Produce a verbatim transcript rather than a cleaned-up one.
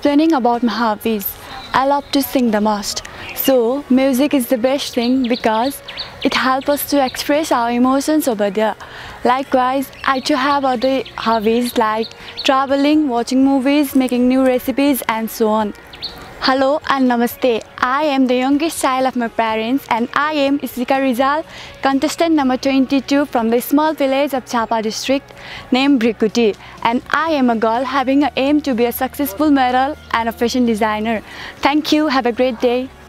explaining about my hobbies. I love to sing the most. So music is the best thing because it helps us to express our emotions over there. Likewise, I too have other hobbies like traveling, watching movies, making new recipes and so on. Hello and Namaste. I am the youngest child of my parents and I am Ishika Rijal, contestant number twenty-two from the small village of Chapa district named Brikuti, and I am a girl having an aim to be a successful model and a fashion designer. Thank you. Have a great day.